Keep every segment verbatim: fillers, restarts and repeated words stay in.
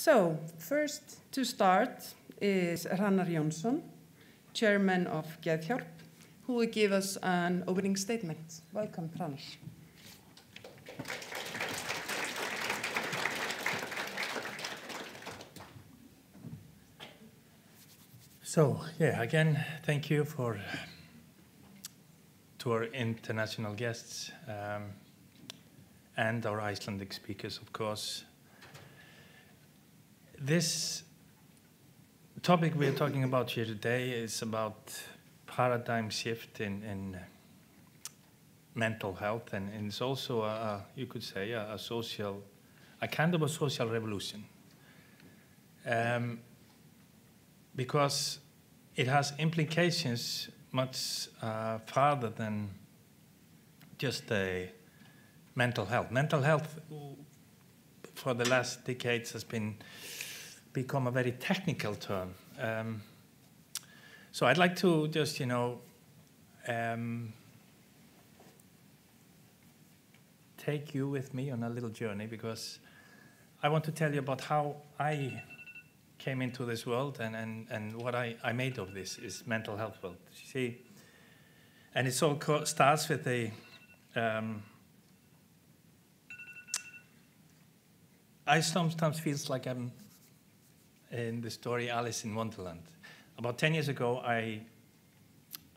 So, first to start is Hrannar Jónsson, chairman of Geðhjálp, who will give us an opening statement. Welcome, Hrannar. So, yeah, again, thank you for to our international guests um, and our Icelandic speakers, of course. This topic we are talking about here today is about paradigm shift in, in mental health, and, and it's also, a, you could say, a, a social, a kind of a social revolution. Um, because it has implications much uh, farther than just a mental health. Mental health for the last decades has been become a very technical term. Um, so I'd like to just, you know, um, take you with me on a little journey, because I want to tell you about how I came into this world and, and, and what I, I made of this is mental health world. You see, and it all co starts with a, um, I sometimes feels like I'm in the story Alice in Wonderland. About ten years ago, I,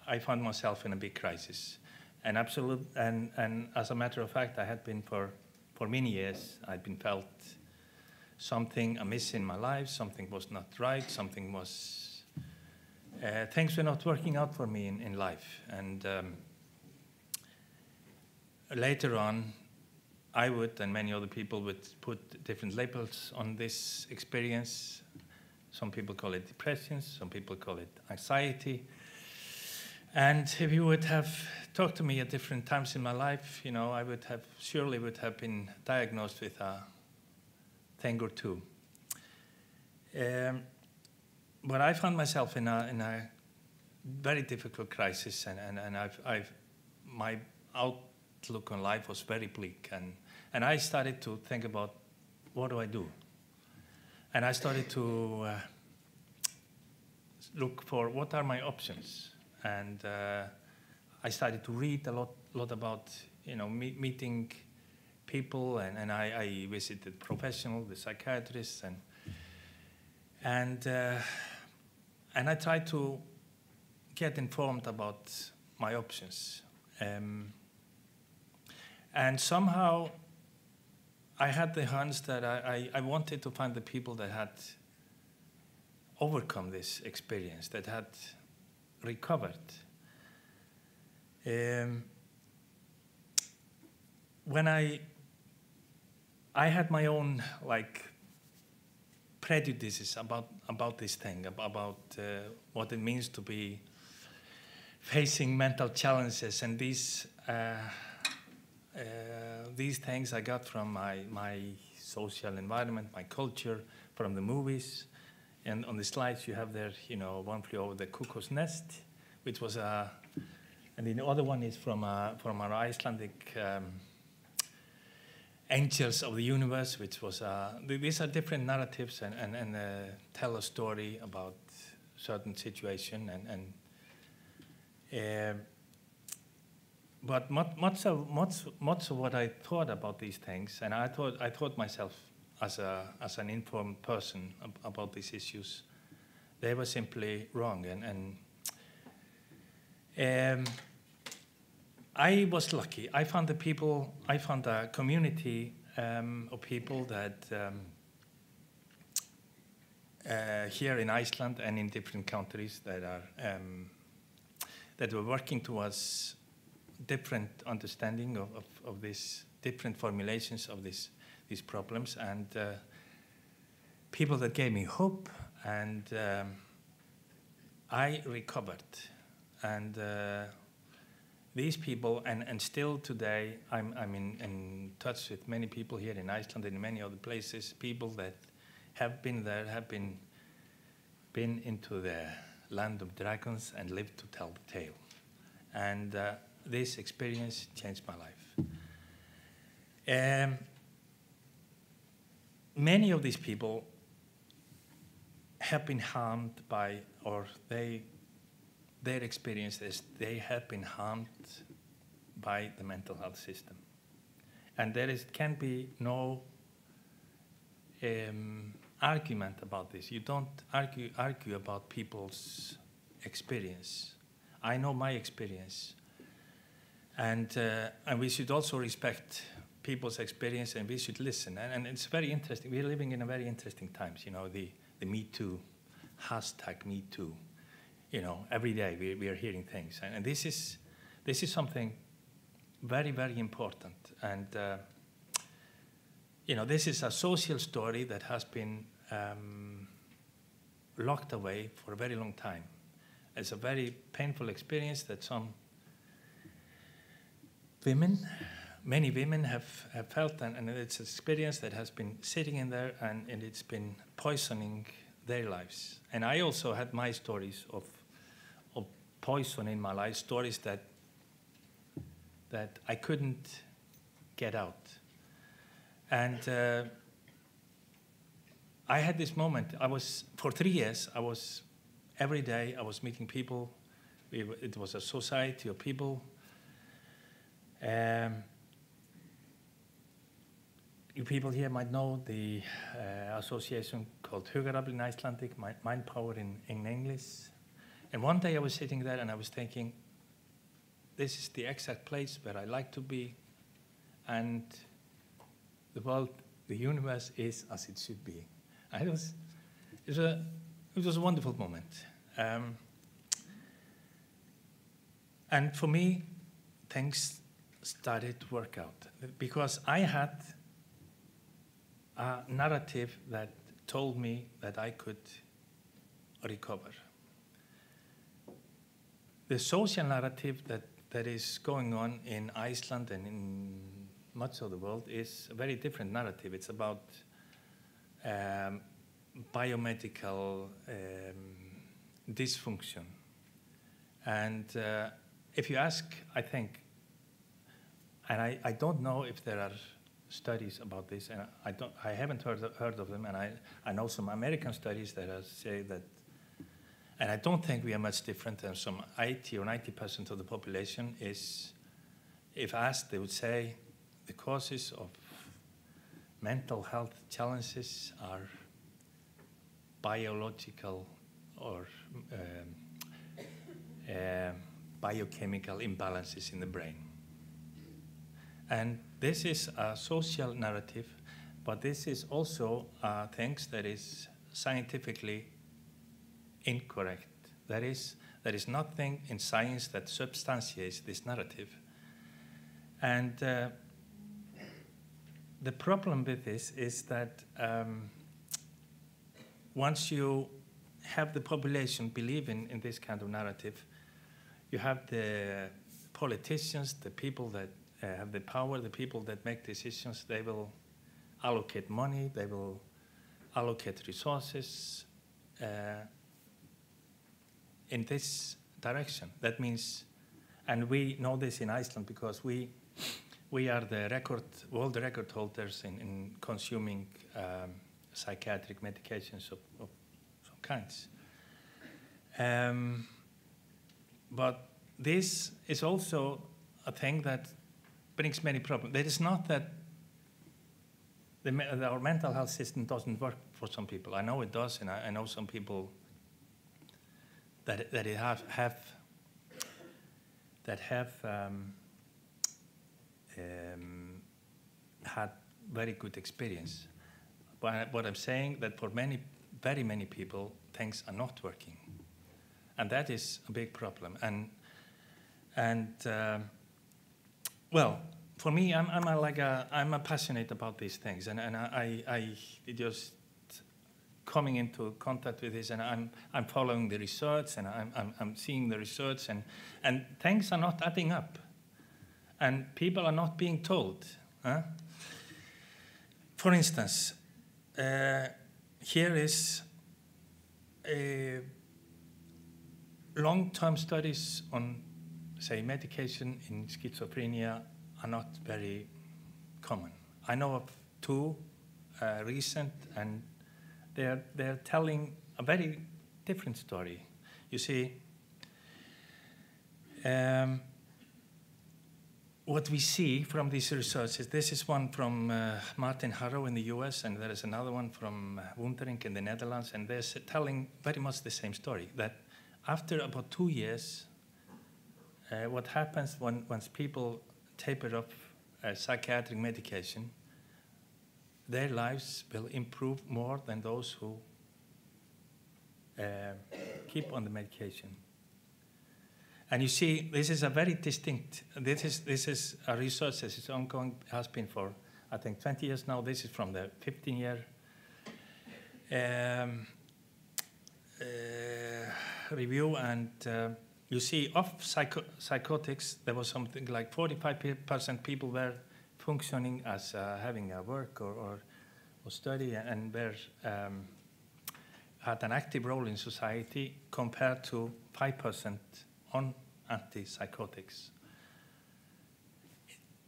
I found myself in a big crisis. And, absolute, and, and as a matter of fact, I had been for, for many years, I'd been felt something amiss in my life, something was not right, something was, uh, things were not working out for me in, in life. And um, later on, I would, and many other people would put different labels on this experience. Some people call it depression, some people call it anxiety. And if you would have talked to me at different times in my life, you know, I would have, surely would have been diagnosed with a thing or two. Um, but I found myself in a, in a very difficult crisis, and, and, and I've, I've, my outlook on life was very bleak. And, and I started to think about, what do I do? And I started to uh, look for what are my options. And uh, I started to read a lot, lot about, you know, me meeting people, and, and I, I visited professional, the psychiatrists, and and uh, and I tried to get informed about my options. Um, and somehow I had the hunch that I, I, I wanted to find the people that had overcome this experience, that had recovered. Um, when I I had my own, like, prejudices about, about this thing, about uh, what it means to be facing mental challenges. And these, uh, uh, these things I got from my, my social environment, my culture, from the movies. And on the slides you have there, you know, One Flew Over the Cuckoo's Nest, which was a, and the other one is from, a, from our Icelandic um, Angels of the Universe, which was, uh, these are different narratives and, and, and uh, tell a story about certain situation. And, and uh, but much, much, of, much, much of what I thought about these things, and I thought, I thought myself as, a, as an informed person ab about these issues, they were simply wrong. And, and um, I was lucky. I found the people, I found a community um, of people that um, uh, here in Iceland and in different countries that are um, that were working towards different understanding of, of, of this, different formulations of this, these problems, and uh, people that gave me hope, and um, I recovered. And uh, These people, and, and still today, I'm, I'm in, in touch with many people here in Iceland and in many other places, people that have been there, have been, been into the land of dragons and lived to tell the tale. And uh, this experience changed my life. Um, many of these people have been harmed by, or they, their experience is they have been harmed by the mental health system. And there is, can be no um, argument about this. You don't argue, argue about people's experience. I know my experience. And, uh, and we should also respect people's experience, and we should listen. And, and it's very interesting. We're living in a very interesting times, you know, the, the Me Too, hashtag Me Too. You know, every day we, we are hearing things. And, and this is, this is something very, very important. And, uh, you know, this is a social story that has been um, locked away for a very long time. It's a very painful experience that some women, many women have, have felt, and, and it's an experience that has been sitting in there, and, and it's been poisoning their lives. And I also had my stories of, of poison in my life, stories that, that I couldn't get out. And uh, I had this moment. I was, for three years, I was, every day I was meeting people. It, it was a society of people. Um, you people here might know the uh, association called Hugarafl in Icelandic, Mind Power in, in English. And one day I was sitting there and I was thinking, this is the exact place where I like to be, and the world, the universe is as it should be. And it was, it was a, it was a wonderful moment. Um, and for me, things started to work out, because I had a narrative that told me that I could recover. The social narrative that, that is going on in Iceland and in much of the world is a very different narrative. It's about um, biomedical um, dysfunction. And uh, if you ask, I think, and I, I don't know if there are studies about this, and I, don't, I haven't heard, heard of them, and I, I know some American studies that are, say that, and I don't think we are much different than some eighty or ninety percent of the population is, if asked, they would say the causes of mental health challenges are biological or um, uh, biochemical imbalances in the brain. And this is a social narrative, but this is also uh, things that is scientifically incorrect. That is, there is nothing in science that substantiates this narrative. And uh, the problem with this is that um, once you have the population believe in, in this kind of narrative, you have the politicians, the people that uh, have the power, the people that make decisions, they will allocate money, they will allocate resources, uh, in this direction. That means, and we know this in Iceland because we we are the record, world record holders in, in consuming um, psychiatric medications of, of some kinds. Um, but this is also a thing that brings many problems. It is not that the, the, our mental health system doesn't work for some people. I know it does, and I, I know some people that that it have, have that have um, um, had very good experience. But what I'm saying that for many, very many people, things are not working, and that is a big problem. And and uh, well, for me, I'm I'm a, like a I'm a passionate about these things, and and I I, I just. coming into contact with this, and I'm I'm following the research, and I'm I'm, I'm seeing the research, and and things are not adding up, and people are not being told. Huh? For instance, uh, here is a long-term studies on, say, medication in schizophrenia are not very common. I know of two uh, recent and. They're, they're telling a very different story. You see, um, what we see from these research is this is one from uh, Martin Harrow in the U S, and there is another one from uh, Wundering in the Netherlands, and they're telling very much the same story, that after about two years, uh, what happens when once people taper up uh, psychiatric medication, their lives will improve more than those who uh, keep on the medication. And you see, this is a very distinct, this is, this is a research that is ongoing, has been for, I think, twenty years now. This is from the fifteen year um, uh, review. And uh, you see, of psycho psychotics, there was something like forty-five percent people were functioning as uh, having a work or, or, or study, and were, um, had an active role in society, compared to five percent on antipsychotics.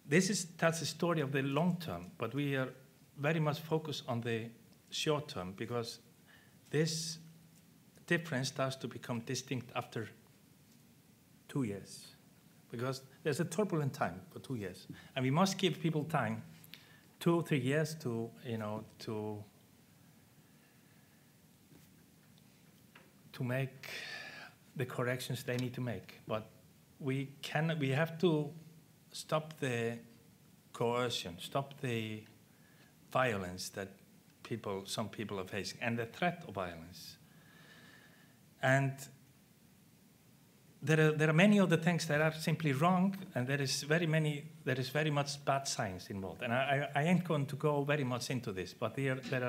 This is, that's the story of the long term, but we are very much focused on the short term, because this difference starts to become distinct after two years, because there's a turbulent time for two years, and we must give people time, two or three years to, you know, to, to make the corrections they need to make. But we can, we have to stop the coercion, stop the violence that people, some people are facing, and the threat of violence. And there are, there are many other things that are simply wrong, and there is very many, there is very much bad science involved. And I, I, I ain't going to go very much into this, but there, there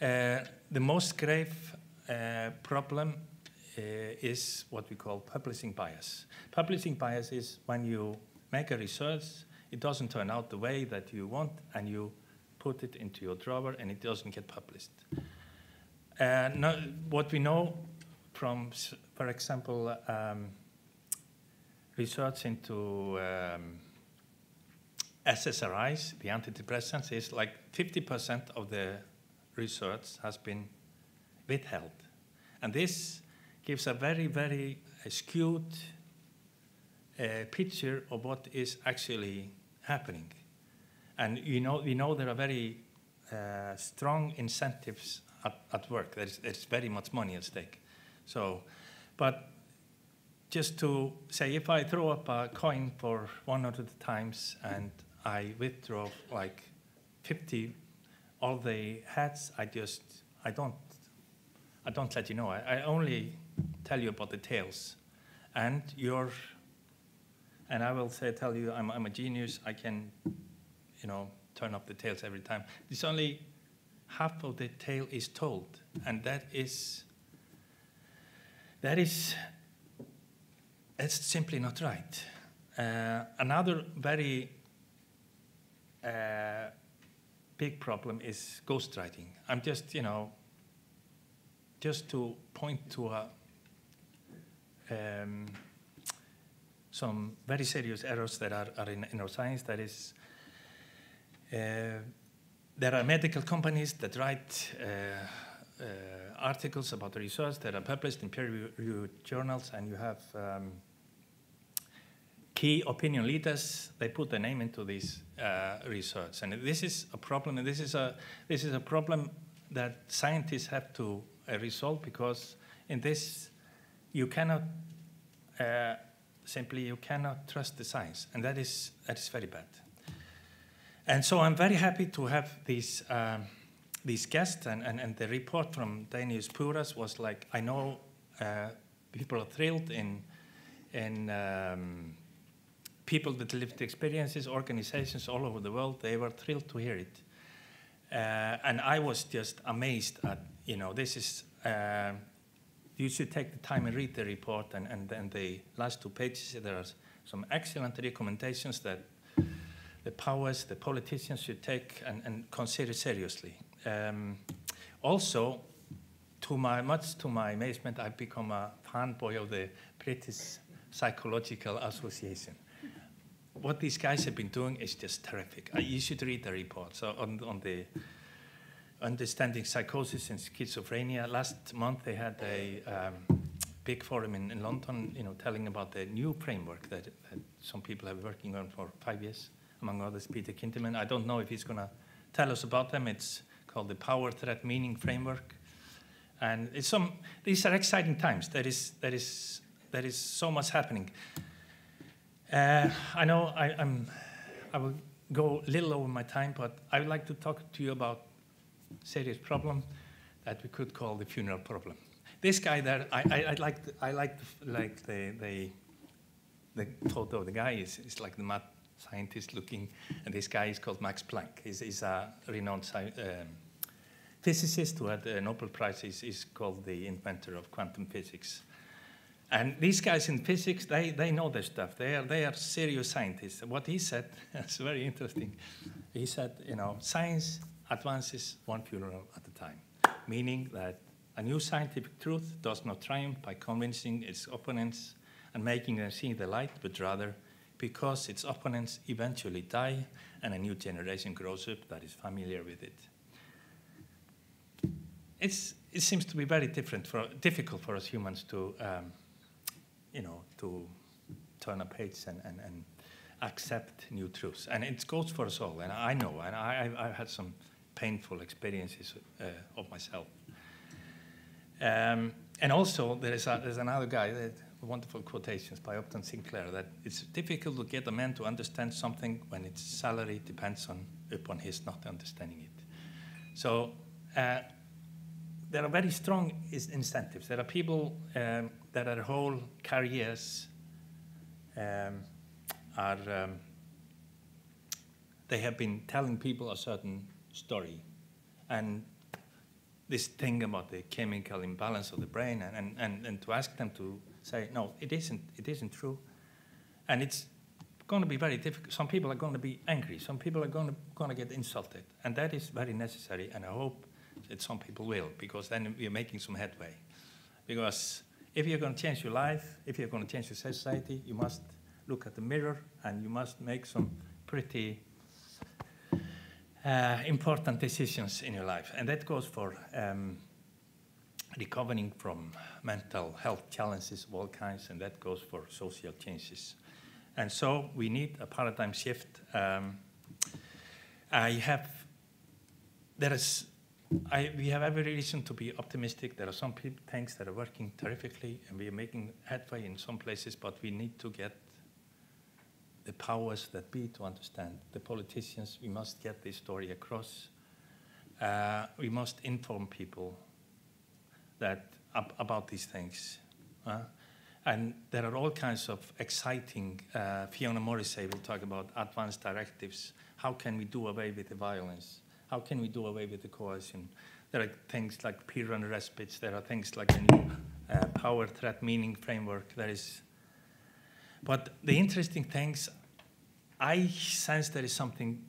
are uh, the most grave uh, problem is what we call publishing bias. Publishing bias is when you make a research, it doesn't turn out the way that you want, and you put it into your drawer, and it doesn't get published. Uh, no, what we know from, for example, um, research into um, S S R Is, the antidepressants, is like fifty percent of the research has been withheld. And this gives a very, very uh, skewed uh, picture of what is actually happening. And you know, we know there are very uh, strong incentives at, at work. There's, there's very much money at stake. So, but just to say, if I throw up a coin for one hundred times and I withdraw like fifty, all the heads, I just, I don't, I don't let you know. I, I only tell you about the tales, and your, and I will say, tell you I'm, I'm a genius, I can, you know, turn up the tales every time. It's only half of the tale is told, and that is, that is, it's simply not right. Uh, another very uh, big problem is ghostwriting. I'm just, you know, just to point to a Um, some very serious errors that are, are in, in our science. That is, uh, there are medical companies that write uh, uh, articles about the research that are published in peer-reviewed journals, and you have um, key opinion leaders. They put their name into this uh, research, and this is a problem. And this is a this is a problem that scientists have to uh, resolve, because in this, you cannot, uh, simply, you cannot trust the science, and that is, that is very bad. And so I'm very happy to have these, um, these guests, and, and, and the report from Dainius Puras was like, I know uh, people are thrilled in, in um, people with lived experiences, organizations all over the world, they were thrilled to hear it. Uh, and I was just amazed at, you know, this is, uh, you should take the time and read the report, and, and, and the last two pages, there are some excellent recommendations that the powers, the politicians should take and, and consider seriously. Um, also, to my, much to my amazement, I've become a fanboy of the British Psychological Association. What these guys have been doing is just terrific. You should read the report. So on, on the Understanding Psychosis and Schizophrenia. Last month they had a um, big forum in, in London, you know, telling about the new framework that, that some people have been working on for five years, among others Peter Kinderman. I don't know if he's going to tell us about them. It's called the Power Threat Meaning Framework. And it's some, these are exciting times. There is, there is, there is so much happening. Uh, I know I, I'm, I will go a little over my time, but I would like to talk to you about a serious problem that we could call the funeral problem. This guy there, I, I, I like, the, I like, the, like the, the, the photo of the guy is, is like the mad scientist looking, and this guy is called Max Planck. He's, he's a renowned sci um, physicist who had a Nobel Prize. He's, he's called the inventor of quantum physics. And these guys in physics, they, they know their stuff. They are, they are serious scientists. What he said, that's very interesting. He said, you know, science advances one funeral at a time, meaning that a new scientific truth does not triumph by convincing its opponents and making them see the light, but rather because its opponents eventually die and a new generation grows up that is familiar with it. It's, it seems to be very different for, difficult for us humans to um, you know, to turn a page and, and, and accept new truths. And it goes for us all, and I know, and I, I've had some painful experiences uh, of myself. Um, and also, there is a, there's another guy, that, wonderful quotations by Upton Sinclair, that it's difficult to get a man to understand something when its salary depends on upon his not understanding it. So uh, there are very strong is incentives. There are people um, that their whole careers um, are, um, they have been telling people a certain story. And this thing about the chemical imbalance of the brain, and, and, and to ask them to say, no, it isn't, it isn't true. And it's going to be very difficult. Some people are going to be angry. Some people are going to, going to get insulted. And that is very necessary, and I hope that some people will, because then we're making some headway. Because if you're going to change your life, if you're going to change your society, you must look at the mirror and you must make some pretty uh, important decisions in your life. And that goes for um, recovering from mental health challenges of all kinds, and that goes for social changes. And so we need a paradigm shift. Um, I have, there is, I, we have every reason to be optimistic. There are some things that are working terrifically, and we are making headway in some places, but we need to get the powers that be to understand. The politicians, we must get this story across. Uh, we must inform people that ab about these things. Uh, and there are all kinds of exciting, uh, Fiona Morrissey will talk about advanced directives. How can we do away with the violence? How can we do away with the coercion? There are things like peer and respites. There are things like the new uh, power threat meaning framework. There is, but the interesting things, I sense there is something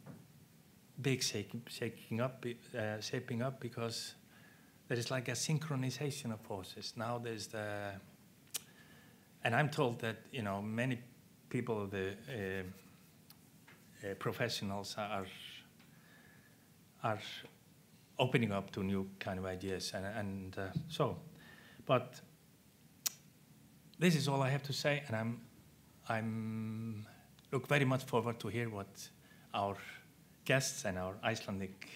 big shaking, shaking up, uh, shaping up, because there is like a synchronization of forces. Now there's the, and I'm told that you know many people, the uh, uh, professionals are. are opening up to new kind of ideas, and, and uh, so, but this is all I have to say, and I'm, I'm look very much forward to hear what our guests and our Icelandic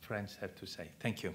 friends have to say. Thank you.